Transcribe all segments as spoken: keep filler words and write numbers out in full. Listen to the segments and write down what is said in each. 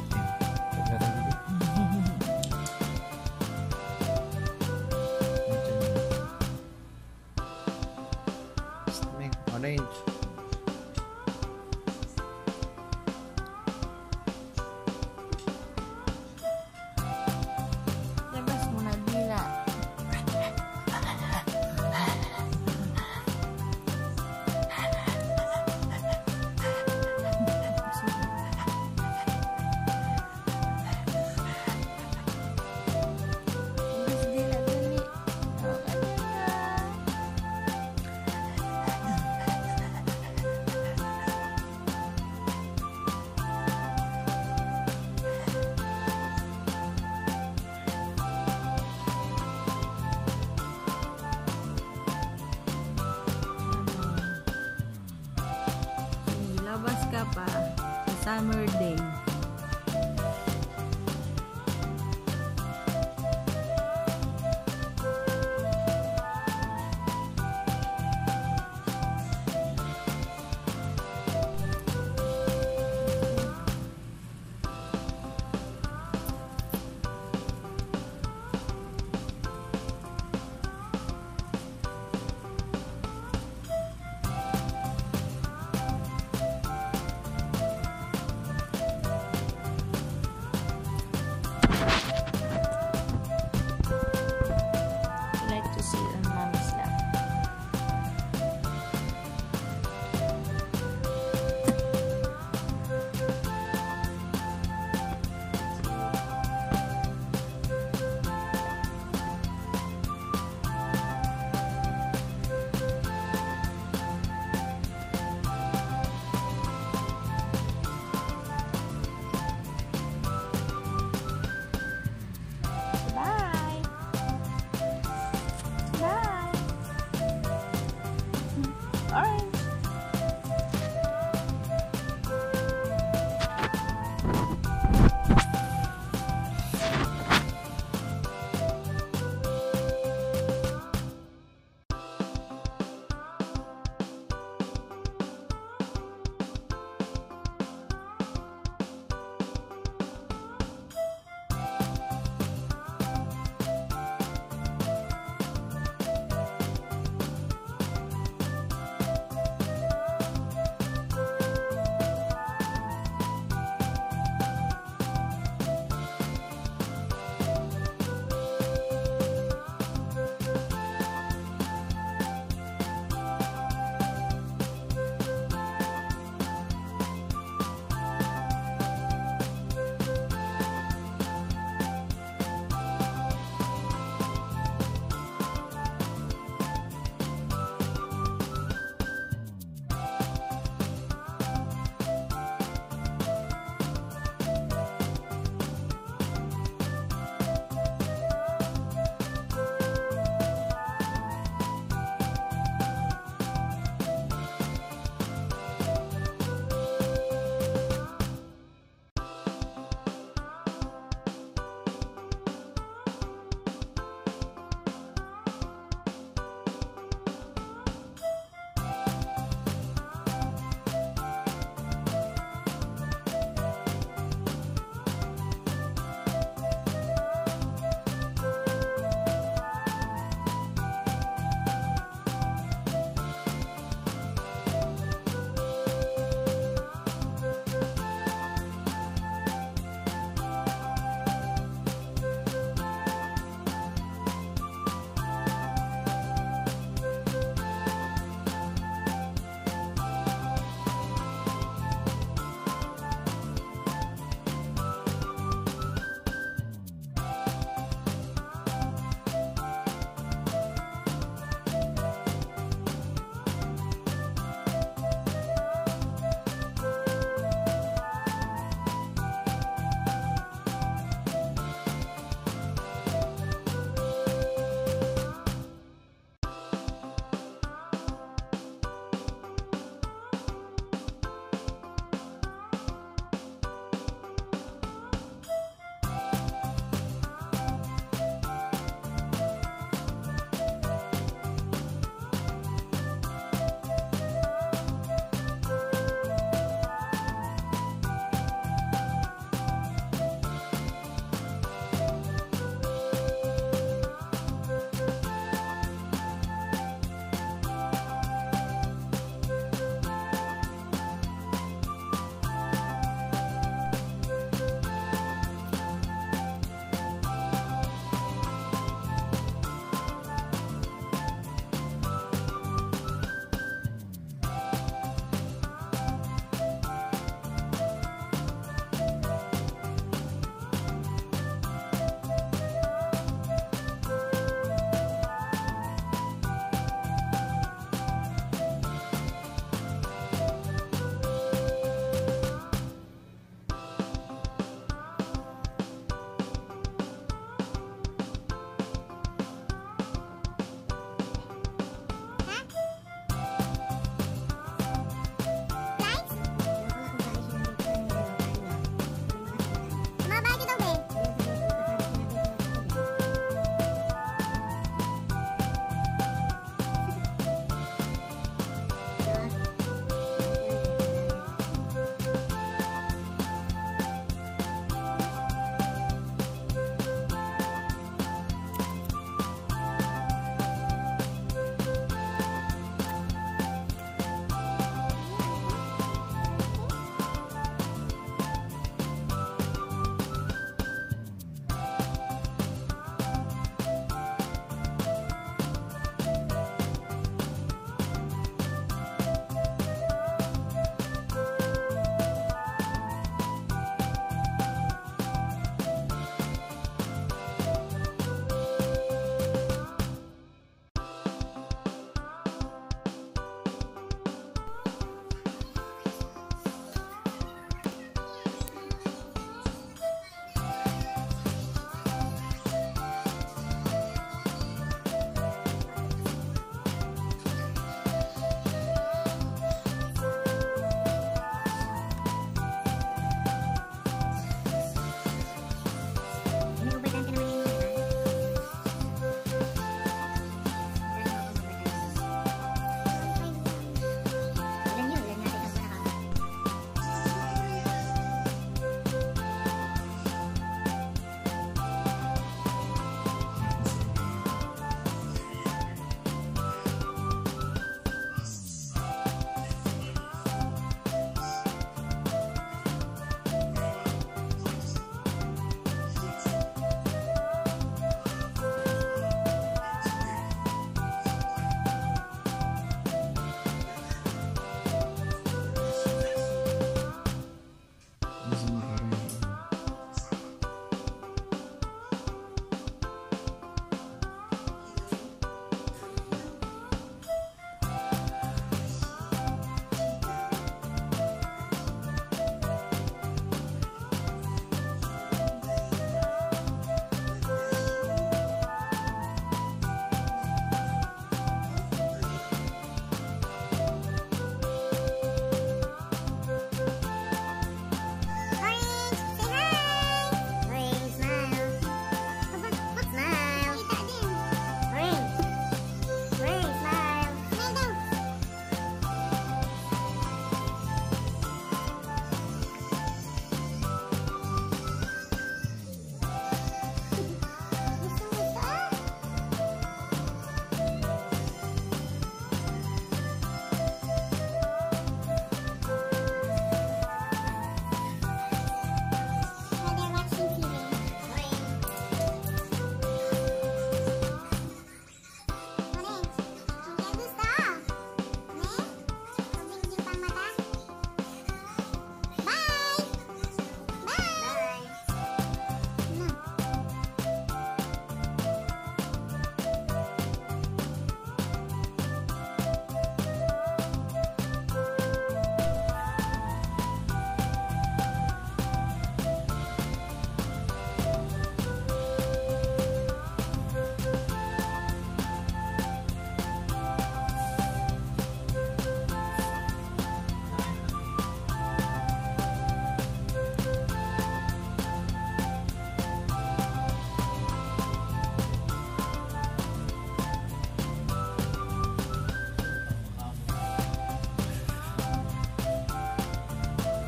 natin. Orange. Labas mo na dila. Labas ka pa sa summer day.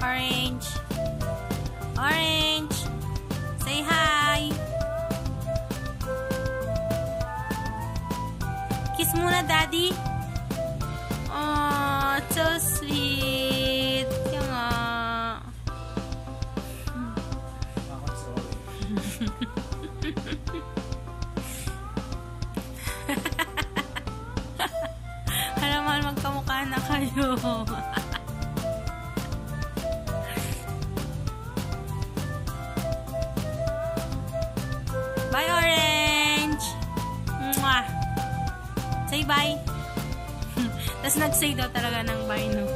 Orange. Orange. Say hi. Kiss muna, Daddy. Oh, so sweet. Yung nga. Alam mo, magkamukha na kayo. Bye, Orange! Mwah! Say bye! Tapos nag-say daw talaga ng bye, no?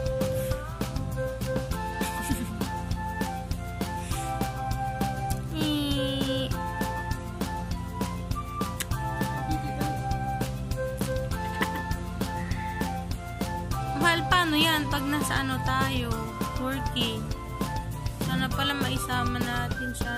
Mahal, paano yan? Pag nasa ano tayo? Working. Sana pala maisama natin siya.